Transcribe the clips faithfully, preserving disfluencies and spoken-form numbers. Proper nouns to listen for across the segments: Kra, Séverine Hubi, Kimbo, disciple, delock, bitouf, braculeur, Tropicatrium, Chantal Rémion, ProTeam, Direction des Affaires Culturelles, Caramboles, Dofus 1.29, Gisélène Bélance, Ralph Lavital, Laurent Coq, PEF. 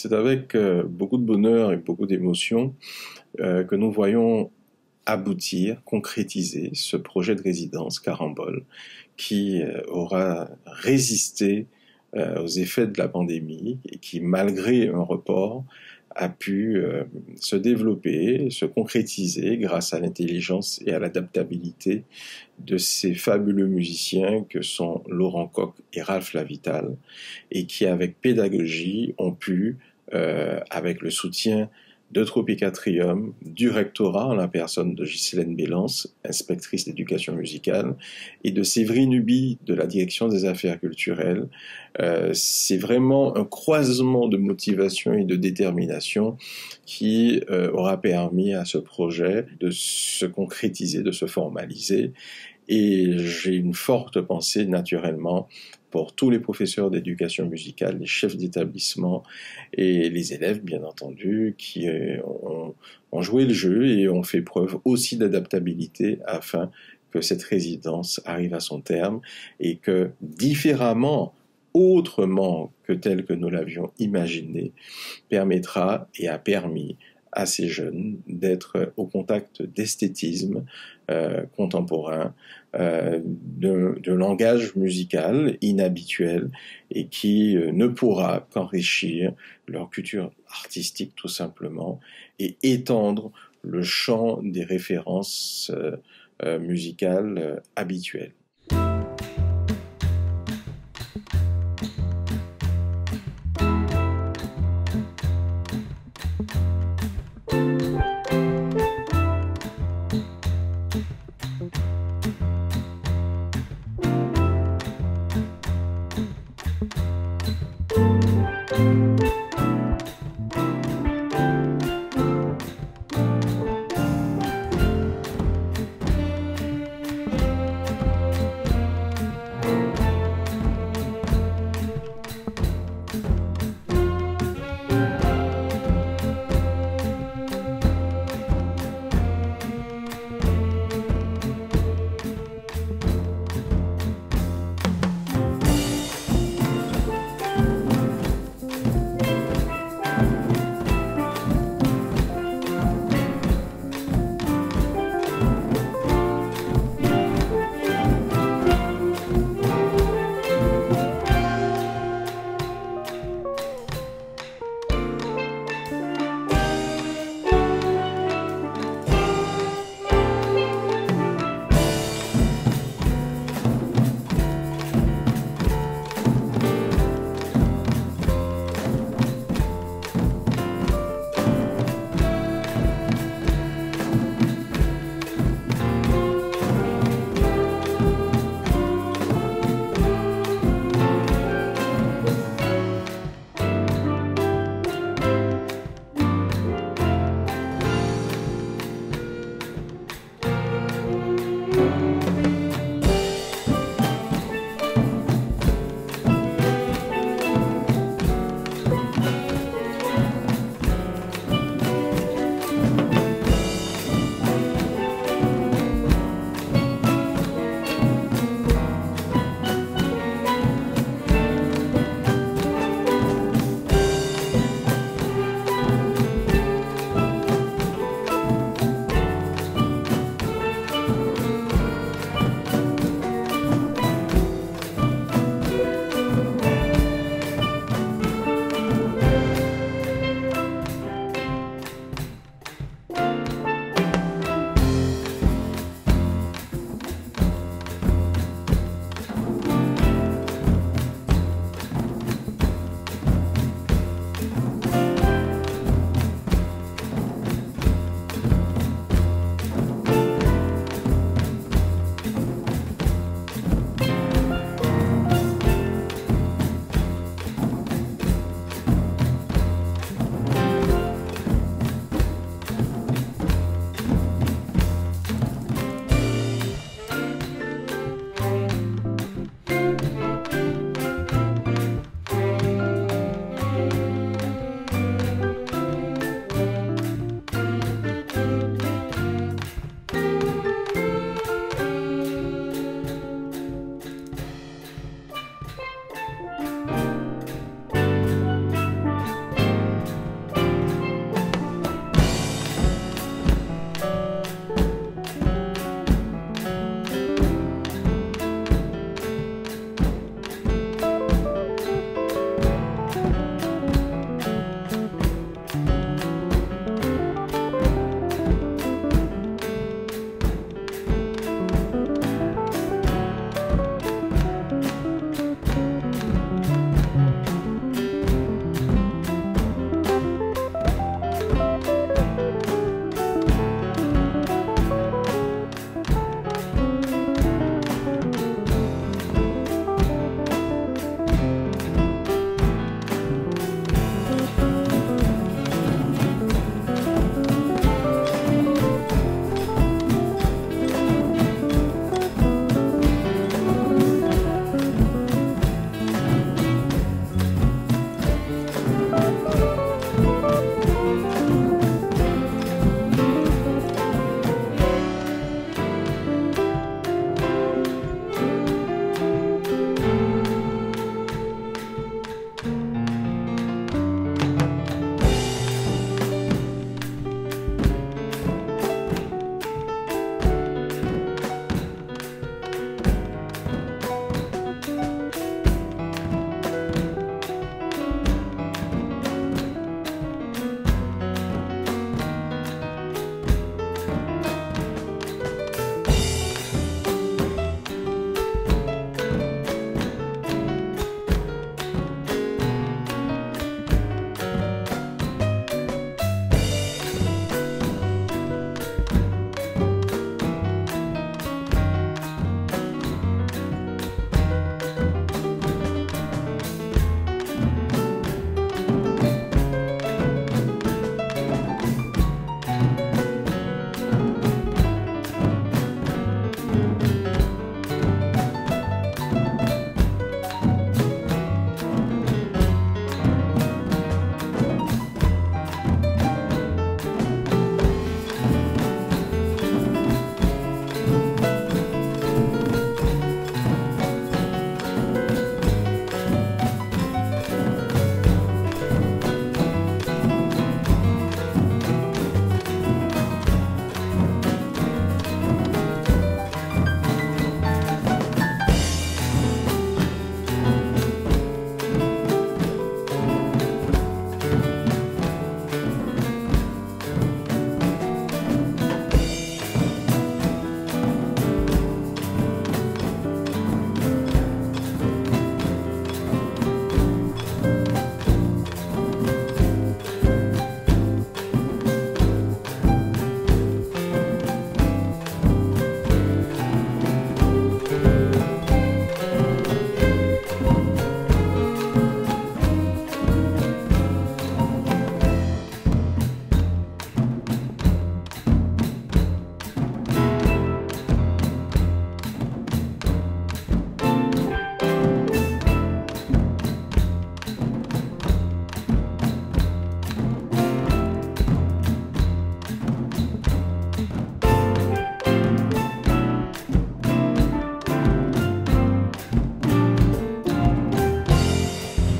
C'est avec euh, beaucoup de bonheur et beaucoup d'émotion euh, que nous voyons aboutir, concrétiser ce projet de résidence Carambole qui euh, aura résisté euh, aux effets de la pandémie et qui, malgré un report, a pu euh, se développer, se concrétiser grâce à l'intelligence et à l'adaptabilité de ces fabuleux musiciens que sont Laurent Coq et Ralph Lavital, et qui, avec pédagogie, ont pu, euh, avec le soutien de Tropicatrium, du rectorat en la personne de Gisélène Bélance, inspectrice d'éducation musicale, et de Séverine Hubi de la Direction des Affaires Culturelles. Euh, c'est vraiment un croisement de motivation et de détermination qui euh, aura permis à ce projet de se concrétiser, de se formaliser. Et j'ai une forte pensée naturellement pour tous les professeurs d'éducation musicale, les chefs d'établissement et les élèves, bien entendu, qui ont, ont joué le jeu et ont fait preuve aussi d'adaptabilité afin que cette résidence arrive à son terme et que, différemment, autrement que tel que nous l'avions imaginé, permettra et a permis à ces jeunes d'être au contact d'esthétisme euh, contemporain, euh, de, de langage musical inhabituel et qui euh, ne pourra qu'enrichir leur culture artistique tout simplement et étendre le champ des références euh, euh, musicales euh, habituelles.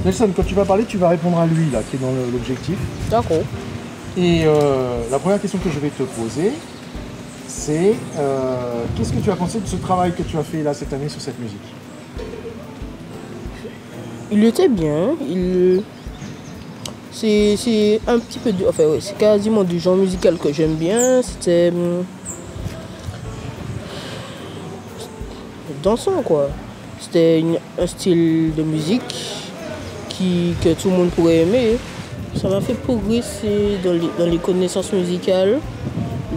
Nelson, quand tu vas parler, tu vas répondre à lui, là, qui est dans l'objectif. D'accord. Et euh, la première question que je vais te poser, c'est euh, qu'est-ce que tu as pensé de ce travail que tu as fait là cette année sur cette musique? Il était bien, il... c'est un petit peu du... Enfin, ouais, c'est quasiment du genre musical que j'aime bien, c'était... dansant, quoi. C'était un style de musique qui, que tout le monde pourrait aimer. Ça m'a fait progresser dans les, dans les connaissances musicales,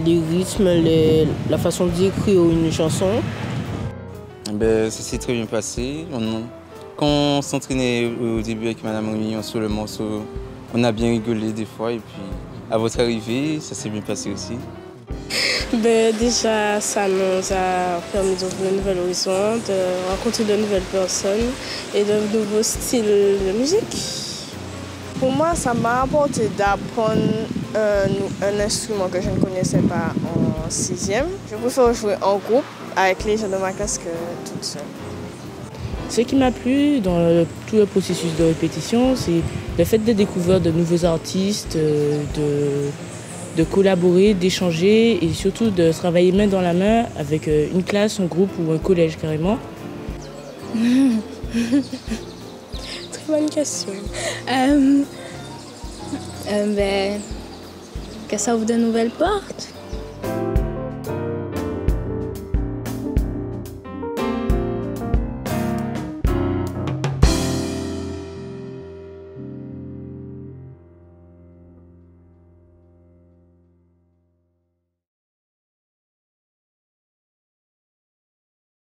les rythmes, les, la façon d'écrire une chanson. Ben, ça s'est très bien passé. On, quand on s'entraînait au début avec Madame Rémion sur le morceau, on a bien rigolé des fois. Et puis, à votre arrivée, ça s'est bien passé aussi. Ben, déjà, ça nous a permis d'ouvrir de nouveaux horizons, de rencontrer de nouvelles personnes et de nouveaux styles de musique. Pour moi, ça m'a apporté d'apprendre un, un instrument que je ne connaissais pas en sixième. Je préfère jouer en groupe avec les gens de ma classe que toute seule. Ce qui m'a plu dans le, tout le processus de répétition, c'est le fait de découvrir de nouveaux artistes, de... de collaborer, d'échanger et surtout de travailler main dans la main avec une classe, un groupe ou un collège carrément. Très bonne question. Euh, euh, ben, que ça ouvre de nouvelles portes.